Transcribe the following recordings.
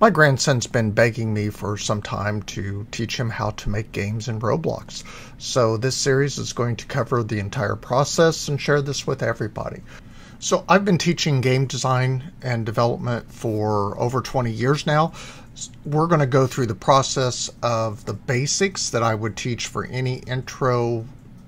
My grandson's been begging me for some time to teach him how to make games in Roblox, so this series is going to cover the entire process and share this with everybody. So I've been teaching game design and development for over 20 years now. We're going to go through the process of the basics that I would teach for any intro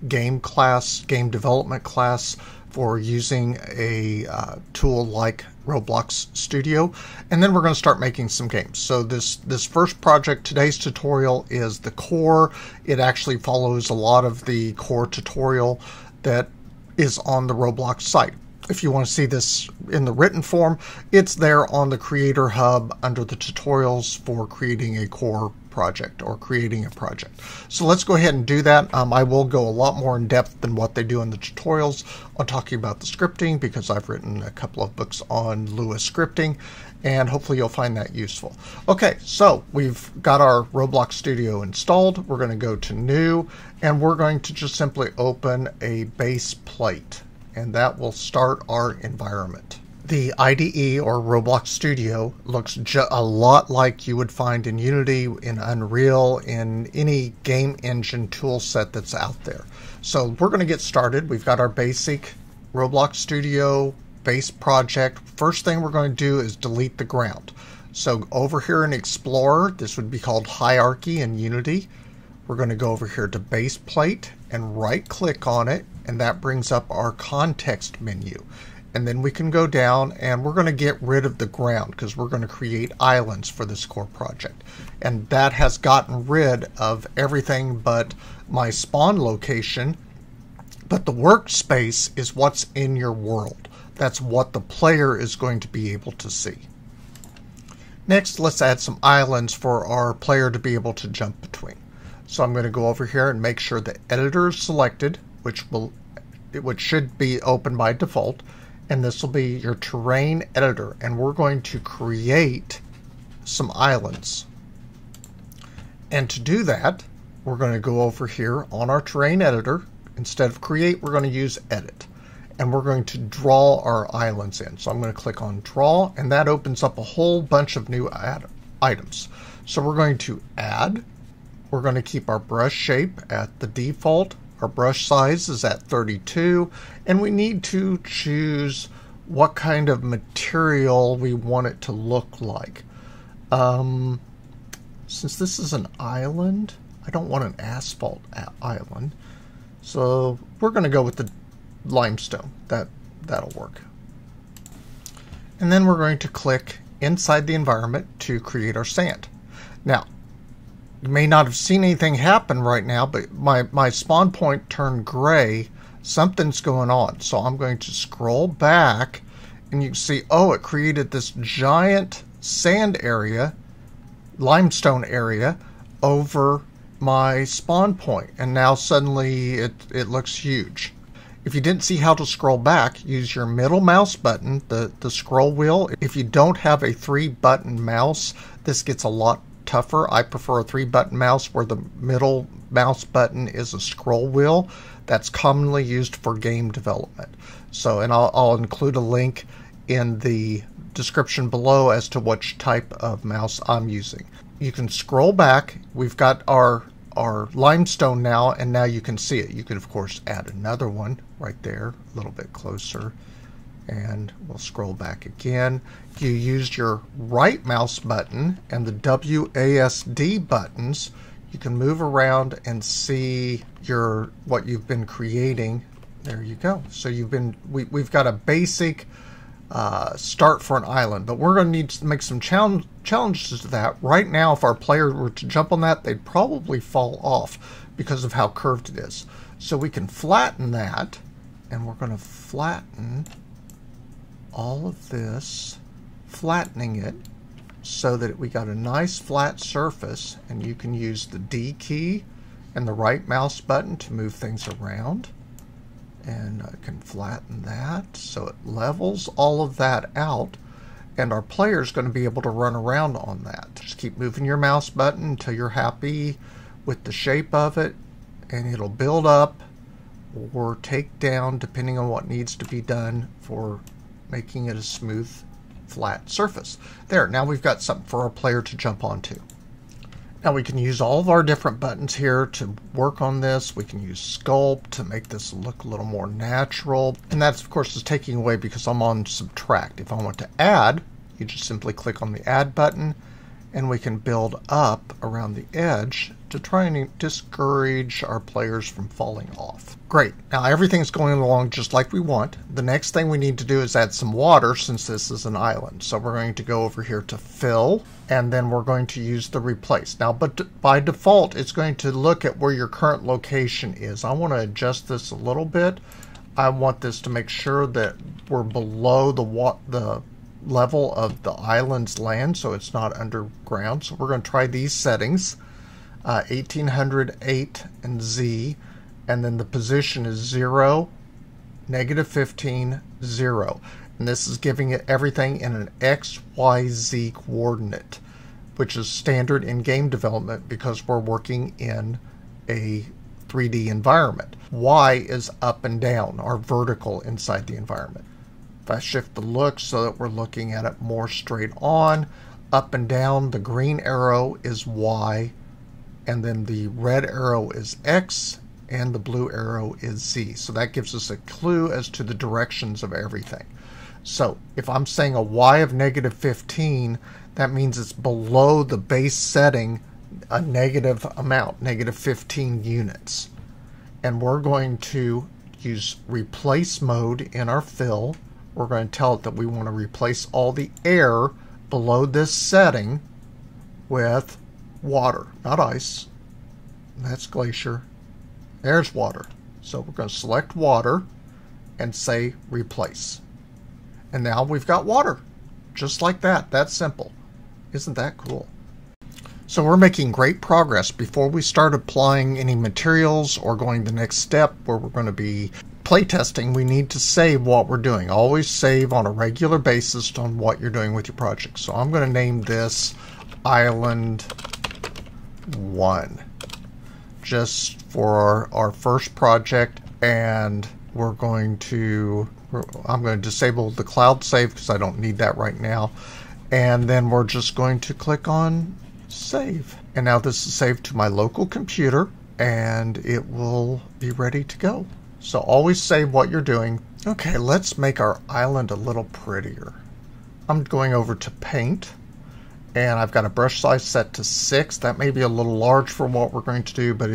game class, game development class, for using a tool like Roblox Studio, and then we're going to start making some games. So this first project, today's tutorial, is the core. It actually follows a lot of the core tutorial that is on the Roblox site. If you want to see this in the written form, it's there on the Creator Hub under the tutorials for creating a core project or creating a project. So let's go ahead and do that. I will go a lot more in depth than what they do in the tutorials on talking about the scripting, because I've written a couple of books on Lua scripting, and hopefully you'll find that useful. Okay, so we've got our Roblox Studio installed. We're going to go to New, and we're going to just simply open a base plate, and that will start our environment. The IDE, or Roblox Studio, looks a lot like you would find in Unity, in Unreal, in any game engine tool set that's out there. So we're going to get started. We've got our basic Roblox Studio base project. First thing we're going to do is delete the ground. So over here in Explorer, this would be called Hierarchy in Unity. We're going to go over here to Base Plate and right-click on it, and that brings up our context menu. And then we can go down, and we're going to get rid of the ground because we're going to create islands for this core project. And that has gotten rid of everything but my spawn location. But the workspace is what's in your world. That's what the player is going to be able to see. Next, let's add some islands for our player to be able to jump between. So I'm going to go over here and make sure the editor is selected, which should be open by default. And this will be your terrain editor, and we're going to create some islands. And to do that, we're going to go over here on our terrain editor. Instead of create, we're going to use edit, and we're going to draw our islands in. So I'm going to click on draw, and that opens up a whole bunch of new items. So we're going to add. We're going to keep our brush shape at the default. Our brush size is at 32, and we need to choose what kind of material we want it to look like. Since this is an island, I don't want an asphalt island, so we're going to go with the limestone. That'll work. And then we're going to click inside the environment to create our sand. Now, you may not have seen anything happen right now, but my spawn point turned gray. Something's going on. So I'm going to scroll back, and you can see, oh, it created this giant sand area, limestone area, over my spawn point. And now suddenly it looks huge. If you didn't see how to scroll back, use your middle mouse button, the scroll wheel. If you don't have a 3-button mouse, this gets a lot better. Tougher. I prefer a 3-button mouse where the middle mouse button is a scroll wheel. That's commonly used for game development. So, and I'll include a link in the description below as to which type of mouse I'm using. You can scroll back. We've got our limestone now, and now you can see it. You could, of course, add another one right there, a little bit closer. And we'll scroll back again. You used your right mouse button and the WASD buttons. You can move around and see what you've been creating. There you go. So we've got a basic start for an island, but we're going to need to make some challenges to that. Right now, if our player were to jump on that, they'd probably fall off because of how curved it is. So we can flatten that, and we're going to flatten all of this, flattening it so that we got a nice flat surface. And you can use the D key and the right mouse button to move things around, and I can flatten that so it levels all of that out, and our player is going to be able to run around on that. Just keep moving your mouse button until you're happy with the shape of it, and it'll build up or take down depending on what needs to be done for making it a smooth flat surface. There, now we've got something for our player to jump onto. Now we can use all of our different buttons here to work on this. We can use sculpt to make this look a little more natural. And that, of course, is taking away because I'm on subtract. If I want to add, you just simply click on the add button, and we can build up around the edge to try and discourage our players from falling off. Great, now everything's going along just like we want. The next thing we need to do is add some water since this is an island. So we're going to go over here to fill, and then we're going to use the replace. Now, but by default, it's going to look at where your current location is. I want to adjust this a little bit. I want this to make sure that we're below the level of the island's land, so it's not underground. So we're going to try these settings. 1808 and Z, and then the position is 0, negative 15, 0. And this is giving it everything in an X, Y, Z coordinate, which is standard in game development because we're working in a 3D environment. Y is up and down, or vertical inside the environment. If I shift the look so that we're looking at it more straight on, up and down, the green arrow is Y, and then the red arrow is X, and the blue arrow is Z. So that gives us a clue as to the directions of everything. So if I'm saying a Y of negative 15, that means it's below the base setting a negative amount, negative 15 units. And we're going to use replace mode in our fill. We're going to tell it that we want to replace all the air below this setting with water, not ice. That's glacier. There's water. So we're going to select water and say replace. And now we've got water. Just like that. That's simple. Isn't that cool? So we're making great progress. Before we start applying any materials or going the next step where we're going to be playtesting, we need to save what we're doing. Always save on a regular basis on what you're doing with your project. So I'm going to name this Island 1 just for our first project, and we're going to disable the cloud save because I don't need that right now, and then we're just going to click on save, and now this is saved to my local computer and it will be ready to go. So always save what you're doing. Okay, let's make our island a little prettier. I'm going over to paint, and I've got a brush size set to 6. That may be a little large for what we're going to do, but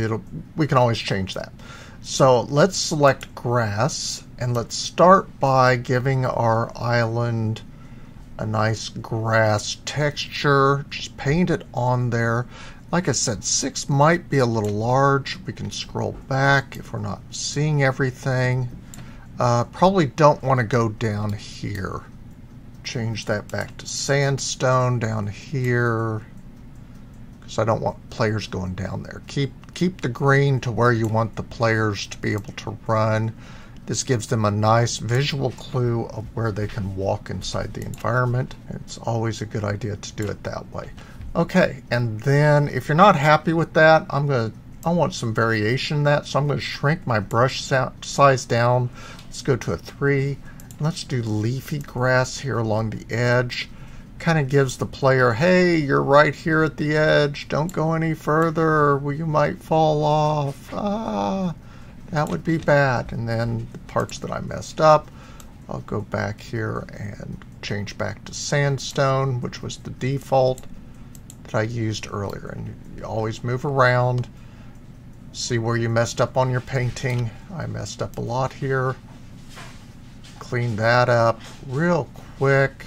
we can always change that. So let's select grass, and let's start by giving our island a nice grass texture. Just paint it on there. Like I said, 6 might be a little large. We can scroll back if we're not seeing everything. Probably don't want to go down here. Change that back to sandstone down here because I don't want players going down there. Keep the green to where you want the players to be able to run. This gives them a nice visual clue of where they can walk inside the environment. It's always a good idea to do it that way. Okay, and then if you're not happy with that, I want some variation in that, so I'm going to shrink my brush size down. Let's go to a 3. Let's do leafy grass here along the edge. Kind of gives the player, hey, you're right here at the edge. Don't go any further. You might fall off. Ah, that would be bad. And then the parts that I messed up, I'll go back here and change back to sandstone, which was the default that I used earlier. And you always move around. See where you messed up on your painting. I messed up a lot here. Clean that up real quick.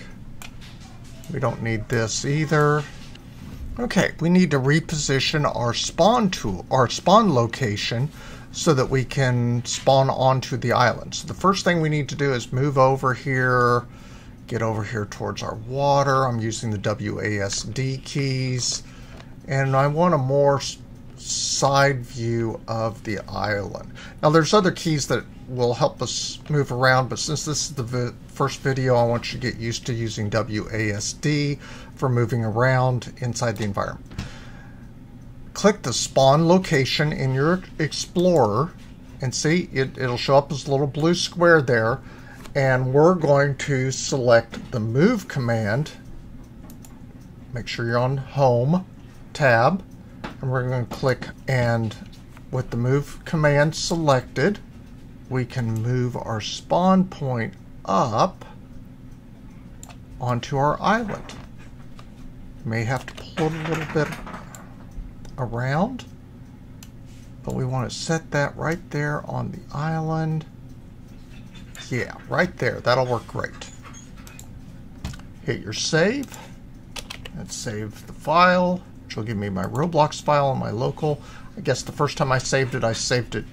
We don't need this either. Okay, we need to reposition our spawn tool, our spawn location, so that we can spawn onto the island. So the first thing we need to do is move over here, get over here towards our water. I'm using the WASD keys, and I want a more side view of the island. Now there's other keys that will help us move around, but since this is the first video, I want you to get used to using WASD for moving around inside the environment. Click the spawn location in your Explorer, and see, it'll show up as a little blue square there, and we're going to select the move command. Make sure you're on Home tab, and we're going to click, and with the move command selected, we can move our spawn point up onto our island. You may have to pull it a little bit around, but we want to set that right there on the island. Yeah, right there. That'll work great. Hit your save. Let's save the file, which will give me my Roblox file on my local. I guess the first time I saved it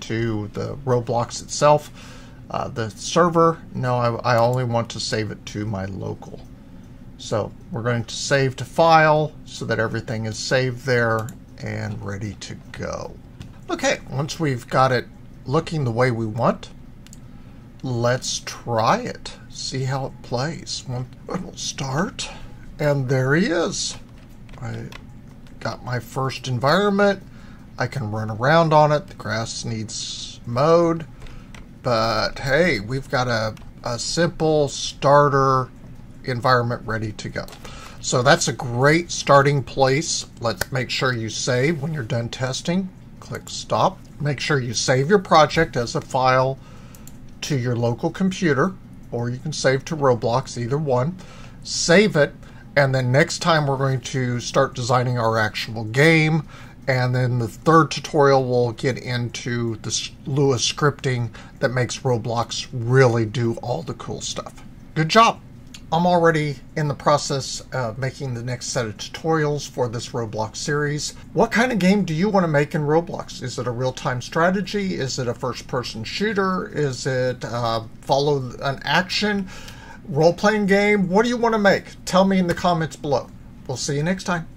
to the Roblox itself. The server, no, I only want to save it to my local. So we're going to save to file so that everything is saved there and ready to go. Okay, once we've got it looking the way we want, let's try it. See how it plays. It'll start, and there he is. I got my first environment. I can run around on it. The grass needs mowed. But hey, we've got a simple starter environment ready to go. So that's a great starting place. Let's make sure you save when you're done testing. Click stop. Make sure you save your project as a file to your local computer, or you can save to Roblox, either one. Save it, and then next time we're going to start designing our actual game. And then the third tutorial will get into the Lua scripting that makes Roblox really do all the cool stuff. Good job! I'm already in the process of making the next set of tutorials for this Roblox series. What kind of game do you want to make in Roblox? Is it a real-time strategy? Is it a first-person shooter? Is it follow an action role-playing game? What do you want to make? Tell me in the comments below. We'll see you next time.